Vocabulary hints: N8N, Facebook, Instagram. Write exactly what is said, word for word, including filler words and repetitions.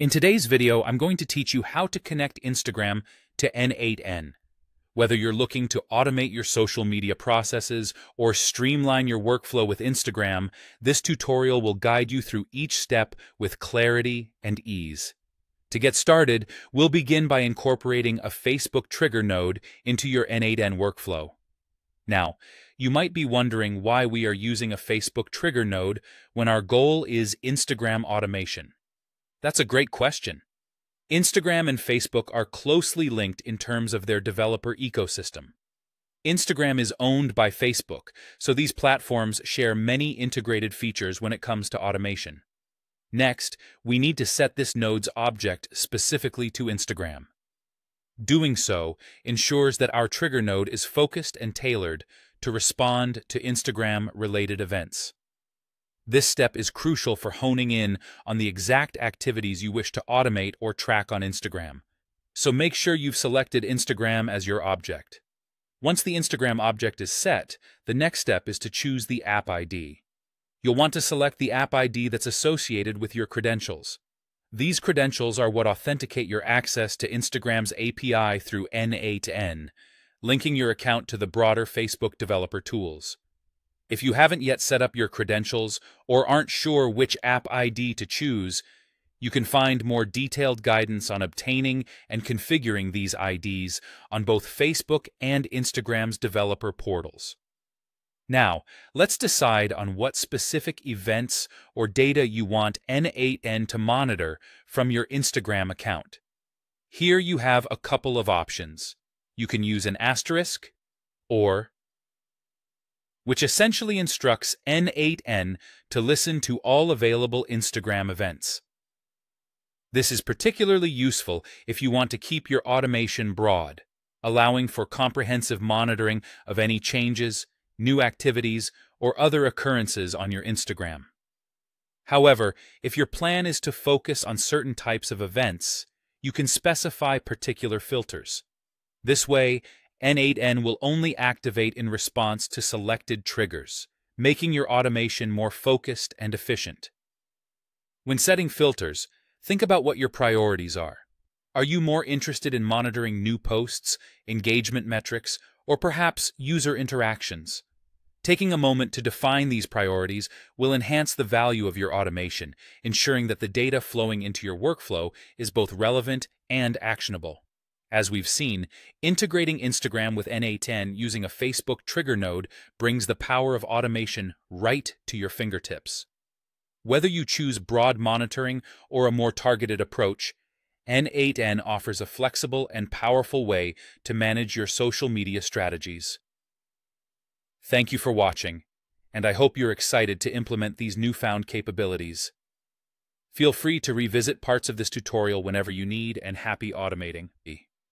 In today's video, I'm going to teach you how to connect Instagram to N eight N. Whether you're looking to automate your social media processes or streamline your workflow with Instagram, this tutorial will guide you through each step with clarity and ease. To get started, we'll begin by incorporating a Facebook trigger node into your N eight N workflow. Now, you might be wondering why we are using a Facebook trigger node when our goal is Instagram automation. That's a great question. Instagram and Facebook are closely linked in terms of their developer ecosystem. Instagram is owned by Facebook, so these platforms share many integrated features when it comes to automation. Next, we need to set this node's object specifically to Instagram. Doing so ensures that our trigger node is focused and tailored to respond to Instagram-related events. This step is crucial for honing in on the exact activities you wish to automate or track on Instagram. So make sure you've selected Instagram as your object. Once the Instagram object is set, the next step is to choose the app I D. You'll want to select the app I D that's associated with your credentials. These credentials are what authenticate your access to Instagram's A P I through N eight N, linking your account to the broader Facebook developer tools. If you haven't yet set up your credentials or aren't sure which app I D to choose, you can find more detailed guidance on obtaining and configuring these I Ds on both Facebook and Instagram's developer portals. Now, let's decide on what specific events or data you want N eight N to monitor from your Instagram account. Here you have a couple of options. You can use an asterisk or which essentially instructs N eight N to listen to all available Instagram events. This is particularly useful if you want to keep your automation broad, allowing for comprehensive monitoring of any changes, new activities, or other occurrences on your Instagram. However, if your plan is to focus on certain types of events, you can specify particular filters. This way, N eight N will only activate in response to selected triggers, making your automation more focused and efficient. When setting filters, think about what your priorities are. Are you more interested in monitoring new posts, engagement metrics, or perhaps user interactions? Taking a moment to define these priorities will enhance the value of your automation, ensuring that the data flowing into your workflow is both relevant and actionable. As we've seen, integrating Instagram with N eight N using a Facebook trigger node brings the power of automation right to your fingertips. Whether you choose broad monitoring or a more targeted approach, N eight N offers a flexible and powerful way to manage your social media strategies. Thank you for watching, and I hope you're excited to implement these newfound capabilities. Feel free to revisit parts of this tutorial whenever you need, and happy automating.